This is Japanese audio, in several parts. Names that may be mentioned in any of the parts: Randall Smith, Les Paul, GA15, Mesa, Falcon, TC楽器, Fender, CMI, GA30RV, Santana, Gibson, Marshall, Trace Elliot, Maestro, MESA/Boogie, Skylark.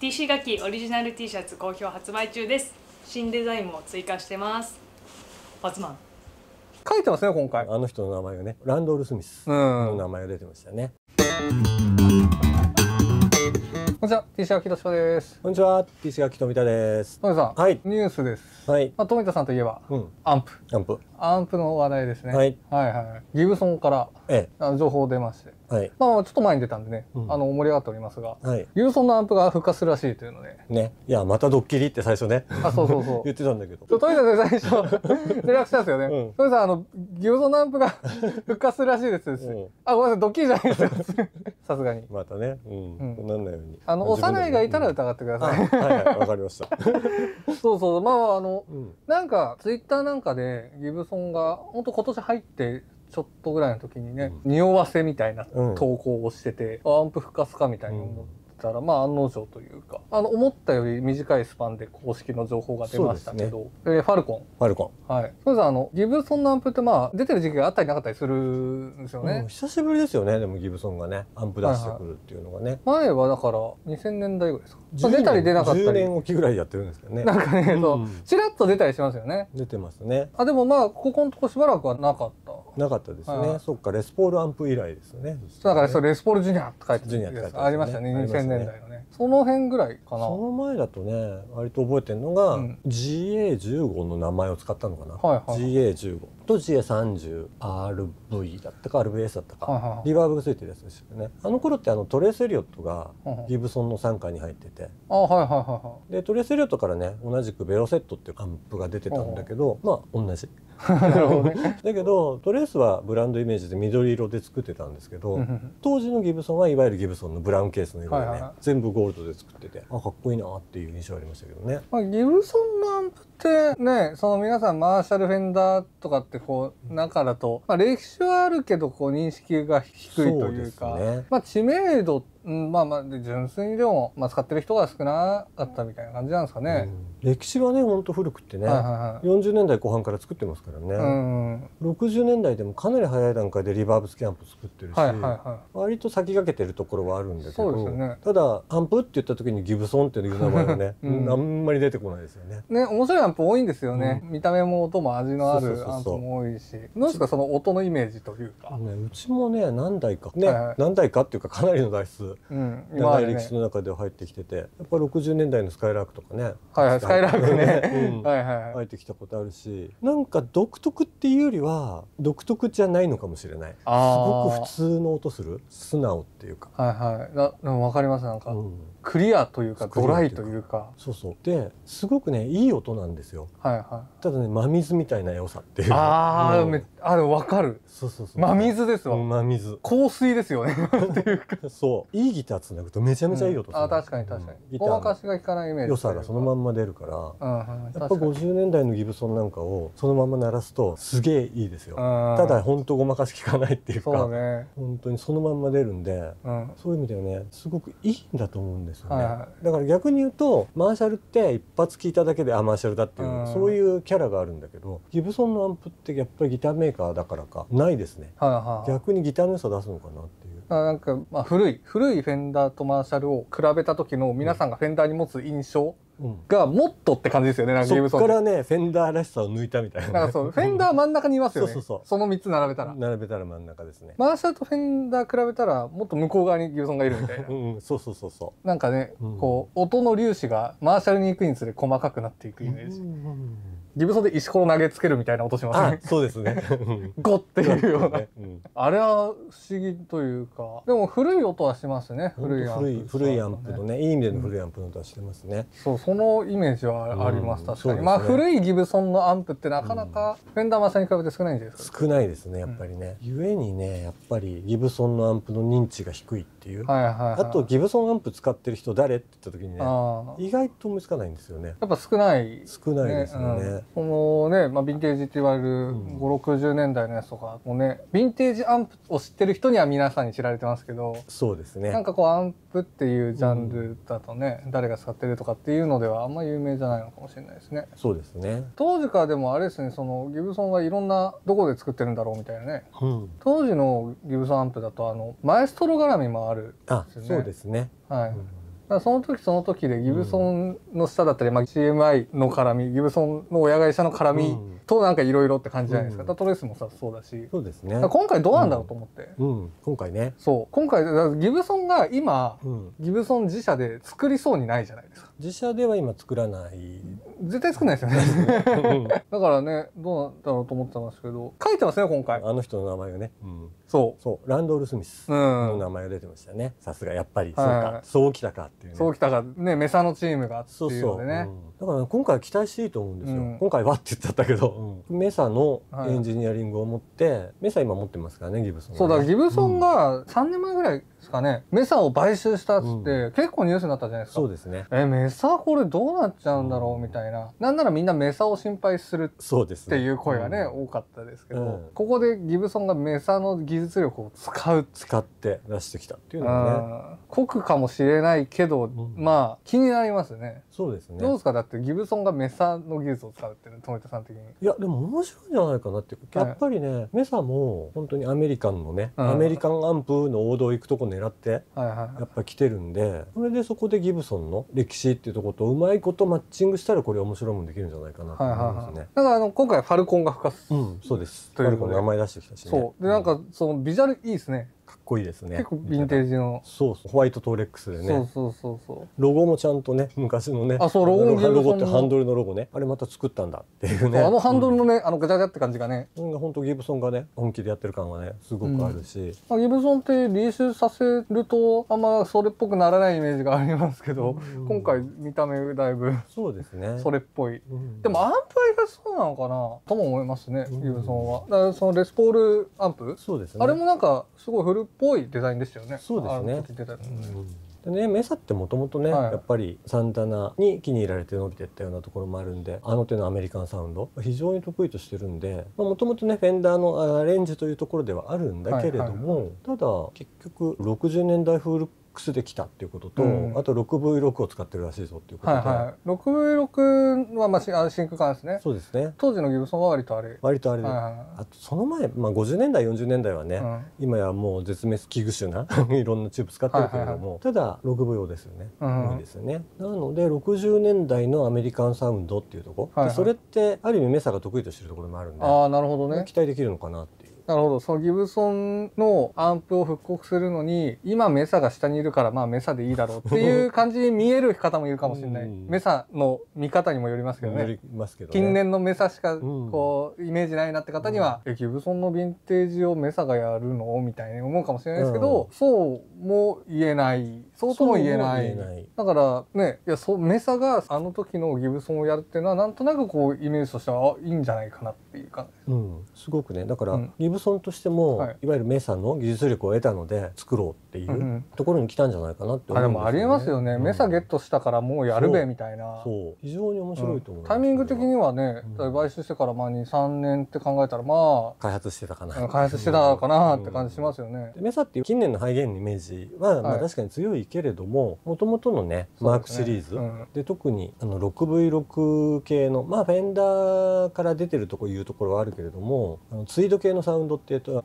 TC 楽器オリジナル T シャツ好評発売中です。新デザインも追加してます。パツマン書いてますね今回。あの人の名前がね、ランドール・スミスの名前が出てましたね。こんにちは、TC 楽器富田です。こんにちは、TC 楽器富田です。富田さん、はい、ニュースです。はい、まあ、富田さんといえば、うん、アンプの話題ですね。はいはい、ギブソンから情報出まして、はい、まあちょっと前に出たんでね、うん、盛り上がっておりますが、はい、ギブソンのアンプが復活するらしいというのでね。いやまたドッキリって最初ね、あ、そうそうそう言ってたんだけど、富田さん最初連絡したんですよね。うん、富田さんギブソンのアンプが復活するらしいです、うん、あ、ごめんなさいドッキリじゃないですよさすがにまたね、うん、うん、なんないように幼いがいたら疑ってください。はいはい、わかりましたそうそう、まあうん、なんかツイッターなんかでギブソンが本当今年入ってちょっとぐらいの時にね、うん、匂わせみたいな投稿をしてて、うん、アンプ復活かみたいに思ったら、うん、まあ案の定というか思ったより短いスパンで公式の情報が出ましたけど、ね、ファルコン、はい、そうです。ギブソンのアンプってまあ出てる時期があったりなかったりするんですよね。久しぶりですよね。でもギブソンがねアンプ出してくるっていうのがね、はいはい、前はだから2000年代ぐらいですか、出たり出なかったり10年おきぐらいやってるんですけどね。なんかね、そう、ちらっと出たりしますよね。出てますね。あ、でもまあここのとこしばらくはなかったですね。そっか、レスポールアンプ以来ですね。だからそう、レスポールジュニアって書いてありましたね、2000年代のね。その辺ぐらいかな。その前だとね、割と覚えてるのが GA15 の名前を使ったのかな。 GA15 と GA30RV だったか RVS だったか、リバーブがついてるやつですよね。あの頃ってトレース・エリオットがギブソンの傘下に入ってて、でトレース・エリオットからね同じくベロセットっていうアンプが出てたんだけど、まあ同じだけどトレースはブランドイメージで緑色で作ってたんですけど、当時のギブソンはいわゆるギブソンのブラウンケースの色でね、全部ゴールドで作ってて、あ、かっこいいなっていう印象ありましたけどね。ギブソンのアンプってね、その皆さんマーシャルフェンダーとかってこう中だと、まあ、歴史はあるけどこう認識が低いというか、まあ知名度ってまあまあ純粋にでも、まあ、使ってる人が少なかったみたいな感じなんですかね。うん、歴史はねほんと古くってね、40年代後半から作ってますからね。60年代でもかなり早い段階でリバーブ付きアンプ作ってるし、割と先駆けてるところはあるんだけど、ね、ただアンプって言った時にギブソンっていう名前がね、うん、あんまり出てこないですよね。ね、面白いアンプ多いんですよね。うん、見た目も音も味のあるアンプも多いし、どうですかその音のイメージというか。ね、うちもね何台かね、何台かっていうかかなりの台数。長い歴史の中で入ってきてて、やっぱ60年代のスカイラークとかね、スカイラークね入ってきたことあるし、なんか独特っていうよりは独特じゃないのかもしれない。すごく普通の音する、素直っていうか。はいはい、分かります。なんかクリアというかドライというか、そうそう、ですごくねいい音なんですよ。ただね、真水みたいな良さっていう、ああ分かる。そうそうそう、真水ですわ。真水、香水ですよねっていうか、そう、いいギターつなぐとめちゃめちゃいい音。あ、確かに確かに。ごまかしが効かないイメージ。良さがそのまんま出るから、やっぱ50年代のギブソンなんかをそのまま鳴らすとすげえいいですよ。ただ本当ごまかし効かないっていうか、本当にそのまんま出るんで、そういう意味ではね、すごくいいんだと思うんですよね。だから逆に言うとマーシャルって一発聞いただけであマーシャルだっていうそういうキャラがあるんだけど、ギブソンのアンプってやっぱりギターメーカーだからかないですね。逆にギターの良さ出すのかなっていう。なんかまあ古いフェンダーとマーシャルを比べた時の皆さんがフェンダーに持つ印象がもっとって感じですよね。そっからねフェンダーらしさを抜いたみたいな。なんかそう、フェンダー真ん中にいますよね。その3つ並べたら真ん中ですね。マーシャルとフェンダー比べたらもっと向こう側にギブソンがいるみたいな。そうそうそうそう、なんかねこう音の粒子がマーシャルに行くにつれ細かくなっていくイメージ。ギブソンで石ころ投げつけるみたいな音しますね。そうですねゴッっていうような、あれは不思議というか、でも古い音はしますね。古いアンプのね、いい意味での古いアンプの音はしてますね。そう、そのイメージはあります。確かに、まあ古いギブソンのアンプってなかなかフェンダーマーシャルに比べて少ないんじゃないですか。少ないですね、やっぱりね。ゆえにね、やっぱりギブソンのアンプの認知が低いっていう。あとギブソンアンプ使ってる人誰って言った時にね、意外と思いつかないんですよね。やっぱ少ないですよね。このね、まあ、ヴィンテージって言われる50、60年代のやつとかもね、ヴィンテージアンプを知ってる人には皆さんに知られてますけど、そうですね、なんかこうアンプっていうジャンルだとね、誰が使ってるとかっていうのではあんま有名じゃないのかもしれないですね。そうですね。当時からでもあれですね、そのギブソンはいろんなどこで作ってるんだろうみたいなね、うん、当時のギブソンアンプだとマエストロ絡みもあるんですよね。あ、そうですね、はい、うん、らその時その時でギブソンの下だったり、まあ、CMI の絡み、ギブソンの親会社の絡みとなんかいろいろって感じじゃないですか。ダトレースもさそうだし、そうですね、今回どうなんだろうと思って、今回ね、そう今回ギブソンが今、ギブソン自社で作りそうにないじゃないですか。自社では今作らない、絶対作らないですよね。だからね、どうなんだろうと思ってたんですけど、書いてますね今回、あの人の名前をね、そうそうランドール・スミスの名前が出てましたね。さすがやっぱりそうか、そうきたかっていうね、そうきたかね、メサのチームがっていうのでね、だから今回期待していいと思うんですよ。今回はって言っちゃったけど、メサのエンジニアリングを持って、メサ今持ってますからね、ギブソン。そうだ、ギブソンが3年前ぐらいですかね、メサを買収したっつって結構ニュースになったじゃないですか。そうですね。メサこれどうなっちゃうんだろうみたいな、なんならみんなメサを心配するっていう声がね多かったですけど、ここでギブソンがメサの技術力を使って出してきたっていうのはね、酷かもしれないけど、まあ気になりますね。そうですね。どうですか、だってギブソンがメサの技術を使うっていうの、富田さん的に。いやでも面白いんじゃないかなって。やっぱりね、メサも本当にアメリカンのね、アメリカンアンプの王道行くとこ狙ってやっぱ来てるんで、それでそこでギブソンの歴史っていうとことうまいことマッチングしたら、これ面白いもんできるんじゃないかなと思いますね。だから今回ファルコンが復活、そうです、ファルコンの名前出してきたしね。そうで、なんかそのビジュアルいいですね。かっこいいですね。結構ヴィンテージの、そうそう、ホワイトトーレックスでね、ロゴもちゃんとね、昔のね、あ、そう、ロゴってハンドルのロゴね、あれまた作ったんだっていうね、あのハンドルのね、あのガチャガチャって感じがね、本当ギブソンがね本気でやってる感がねすごくあるし、ギブソンって練習させるとあんまそれっぽくならないイメージがありますけど、今回見た目だいぶそうですね、それっぽい。でもアンプがそうなのかなとも思いますね、ギブソンは。だからそのレスポールアンプ、そうですね、あれもなんかすごい古っぽいデザインですよね。そうですね。でね、メサってもともとね、やっぱりサンタナに気に入られて伸びていったようなところもあるんで、あの手のアメリカンサウンド非常に得意としてるんで、もともとねフェンダーのアレンジというところではあるんだけれども、ただ結局60年代風ルックできたっていうことと、あと 6V6 を使ってるらしいぞっていうことで、6V6 はまあ真空管ですね。そうですね。当時のギブソンは割とあれで、あとその前、まあ50年代40年代はね、今やもう絶滅危惧種ないろんなチューブ使ってるけれども、ただ 6V 用ですよね、多いですよね。なので60年代のアメリカンサウンドっていうとこ、それってある意味メサが得意としてるところもあるんで、ああなるほどね、期待できるのかなっていう。なるほど、そのギブソンのアンプを復刻するのに、今メサが下にいるからまあメサでいいだろうっていう感じに見える方もいるかもしれない。メサの見方にもよりますけどね。よりますけどね。近年のメサしかこうイメージないなって方には、ギブソンのヴィンテージをメサがやるのみたいに思うかもしれないですけど、そうも言えない、そうとも言えない。だからね、いやそう、メサがあの時のギブソンをやるっていうのはなんとなくこうイメージとしては、あ、いいんじゃないかなっていう感じ。すごくね、だから、ソンとしても、いわゆるメサの技術力を得たので作ろうっていうところに来たんじゃないかなって思うんですよね。あ、でもありえますよね、メサゲットしたからもうやるべみたいな。そう、非常に面白いと思う。タイミング的にはね、買収してからまあ23年って考えたら、まあ開発してたかなって感じしますよね。メサっていう近年のハイゲインのイメージはまあ確かに強いけれども、もともとのねマークシリーズで特にあの 6V6 系のまあフェンダーから出てるとこいうところはあるけれども、ツイード系のサウンド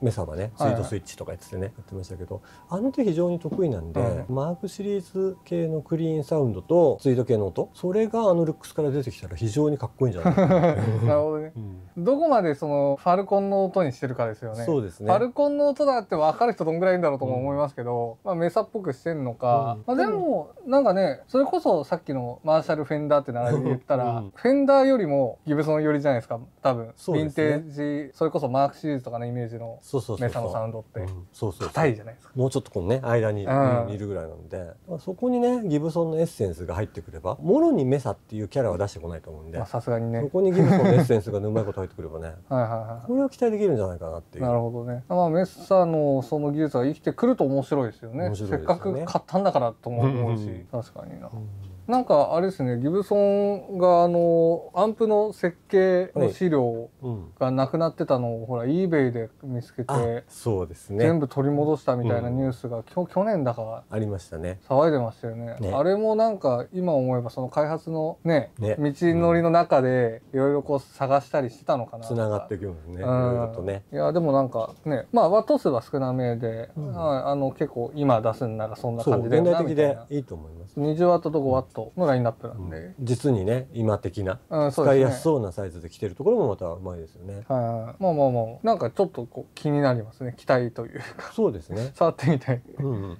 メサはねツイートスイッチとかやってね、やってましたけど、あの手非常に得意なんで、マークシリーズ系のクリーンサウンドとツイート系の音、それがあのルックスから出てきたら非常にかっこいいんじゃないかな。なるほどね。どこまでそのファルコンの音にしてるかですよね。そうですね。ファルコンの音だって分かる人どんぐらいいるんだろうとも思いますけど、まあメサっぽくしてんのか、まあでもなんかね、それこそさっきのマーシャルフェンダーって並びで言ったら、フェンダーよりもギブソン寄りじゃないですか、多分。ヴィンテージ、それこそマークシリーズとかね。イメージのメサのサウンドって硬いじゃないですか。もうちょっとこのね間にいるぐらいなんで、そこにねギブソンのエッセンスが入ってくれば、もろにメサっていうキャラは出してこないと思うんで、さすがにねそこにギブソンのエッセンスがうまいこと入ってくればね、これは期待できるんじゃないかなっていう。なるほどね。まあメサのその技術が生きてくると面白いですよね。せっかく買ったんだからとも思うし、確かにな。なんかあれですね、ギブソンがアンプの設計の資料がなくなってたのを、ほら eBay で見つけて、そうですね、全部取り戻したみたいなニュースが、去年だからありましたね。騒いでましたよね。あれもなんか今思えばその開発のね、道のりの中でいろいろこう探したりしてたのかな。繋がっていくんですね、いろいろとね。いやでもなんかね、まあワット数は少なめで、結構今出すんならそんな感じで現代的でいいと思います。20ワットと5ワットのラインナップなんで、実にね今的な使いやすそうなサイズで来てるところもまたうまいですよね。はい、まあまあまあなんかちょっとこう気になりますね、期待というか。そうですね、触ってみたい。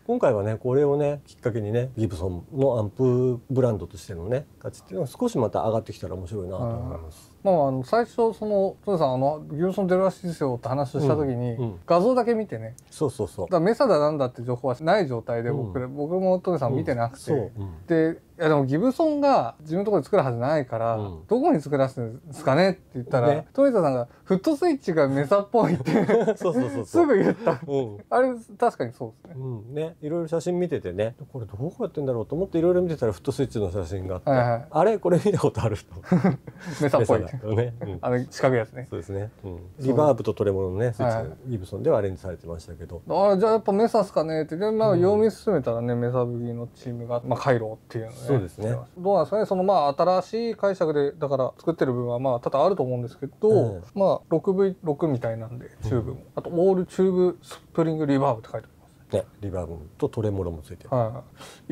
今回はねこれをねきっかけにね、ギブソンのアンプブランドとしてのね価値っていうのが少しまた上がってきたら面白いなと思います。まあ最初そのトネさんギブソン出るらしいですよって話をした時に、画像だけ見てね、そうだメサだなんだって情報はない状態で僕もトネさん見てなくて、でいやでもギブソンが自分のところで作るはずないから、どこに作らせるんですかねって言ったら、富田さんがフットスイッチがメサっぽいってすぐ言った。あれ確かにそうですね。ね、いろいろ写真見ててね、これどうやってんだろうと思っていろいろ見てたらフットスイッチの写真があって、あれこれ見たことあるとメサっぽいね、あの四角いやつね。そうですね、リバーブとトレモロのねスイッチがギブソンではアレンジされてましたけど、あじゃあやっぱメサっすかねって。でまあ読み進めたらね、メサブギのチームがまあカイロっていうのそうですね。どうなんですかね、そのまあ新しい解釈でだから作ってる部分はまあ多々あると思うんですけど、まあ 6V6 みたいなんで、チューブもあとオールチューブスプリングリバーブって書いてある。リバーブとトレモロもついてる。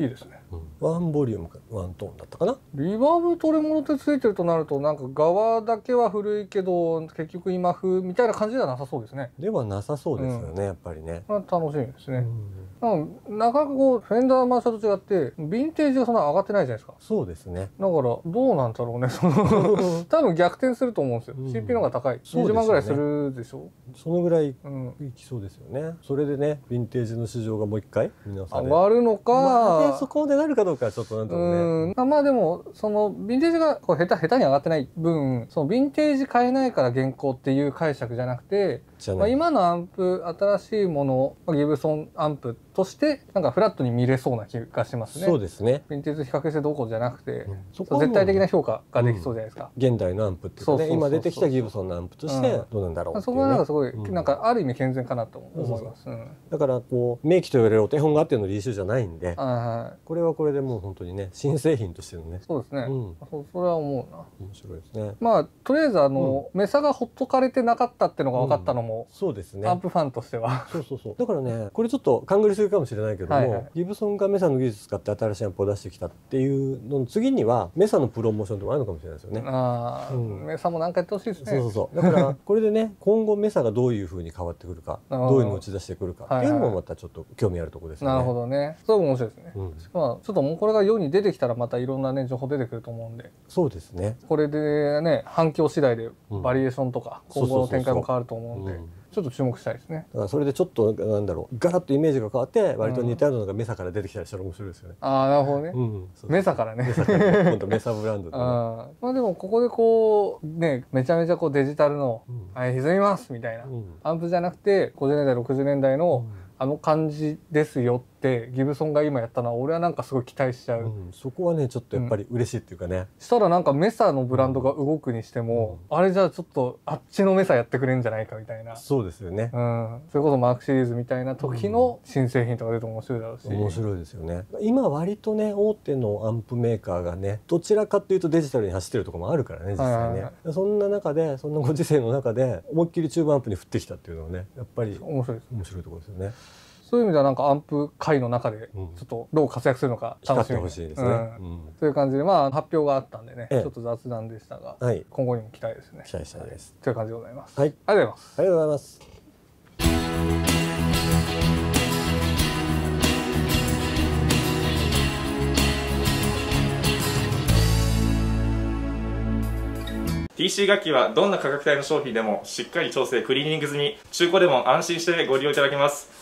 いいですね。ワンボリュームかワントーンだったかな。リバーブトレモロってついてるとなると、なんか側だけは古いけど結局今風みたいな感じではなさそうですね。ではなさそうですよね、やっぱりね。楽しみですね。なかなかこうフェンダーマーシャと違ってヴィンテージがそんな上がってないじゃないですか。そうですね。だからどうなんだろうね、その多分逆転すると思うんですよ。CP の方が高い。20万ぐらいするでしょ。そのぐらいいきそうですよね。それでねヴィンテージの市場がもう一回皆さん上がるのか、そこでなるかどうかはちょっとなんともね。まあでもそのヴィンテージがこう下手に上がってない分、そのヴィンテージ買えないから現行っていう解釈じゃなくて、まあ今のアンプ新しいものギブソンアンプとしてなんかフラットに見れそうな気がしますね。そうですね。ヴィンテージ比較してどうこうじゃなくて、絶対的な評価ができそうじゃないですか。現代のアンプってね、今出てきたギブソンのアンプとしてどうなんだろう。そこはなんかすごいなんかある意味健全かなと思います。だからこう名機と言われるお手本があってのリーシュじゃないんで、これはこれでもう本当にね新製品としてのね。そうですね。それは思うな。面白いですね。まあとりあえずメサがほっとかれてなかったってのが分かったのも、そうですね。アンプファンとしては。だからね、これちょっと勘繰りするかもしれないけども、ギブソンがメサの技術使って新しいアンプを出してきたっていうのの次にはメサのプロモーションとかあるのかもしれないですよね。メサもなんかやってほしいですね。だからこれでね、今後メサがどういう風に変わってくるか、どういうのを打ち出してくるかっていうのもまたちょっと興味あるところですね。なるほどね。それも面白いですね。まあちょっともうこれが世に出てきたらまたいろんなね情報出てくると思うんで。そうですね。これでね反響次第でバリエーションとか今後の展開も変わると思うんで。ちょっと注目したいですね。だからそれでちょっとなんだろう、ガラッとイメージが変わって割と似たようなのがメサから出てきたりしたら面白いですよね。ああなるほどね。メサからね。今度メサブランド。まあでもここでこうねめちゃめちゃこうデジタルの歪みますみたいなアンプじゃなくて、50年代60年代のあの感じですよってギブソンが今やったのは俺はなんかすごい期待しちゃう、そこはねちょっとやっぱり嬉しいっていうかね、したらなんかメサのブランドが動くにしても、あれじゃあちょっとあっちのメサやってくれんじゃないかみたいな。そうですよね、それこそマークシリーズみたいな時の新製品とか出ても面白いだろうし、面白いですよね。今割とね大手のアンプメーカーがねどちらかというとデジタルに走ってるとこもあるからね実際ね。そんな中でそんなご時世の中で思いっきりチューブアンプに振ってきたっていうのはねやっぱり面白いです、面白いところですよね。そういう意味ではなんかアンプ界の中でちょっとどう活躍するのか楽しみにしてほしいですね。という感じでまあ発表があったんでね、ちょっと雑談でしたが、今後にも期待ですね。期待したいです。という感じでございます。はい、ありがとうございます。ありがとうございます。TC 楽器はどんな価格帯の商品でもしっかり調整クリーニング済み、中古でも安心してご利用いただけます。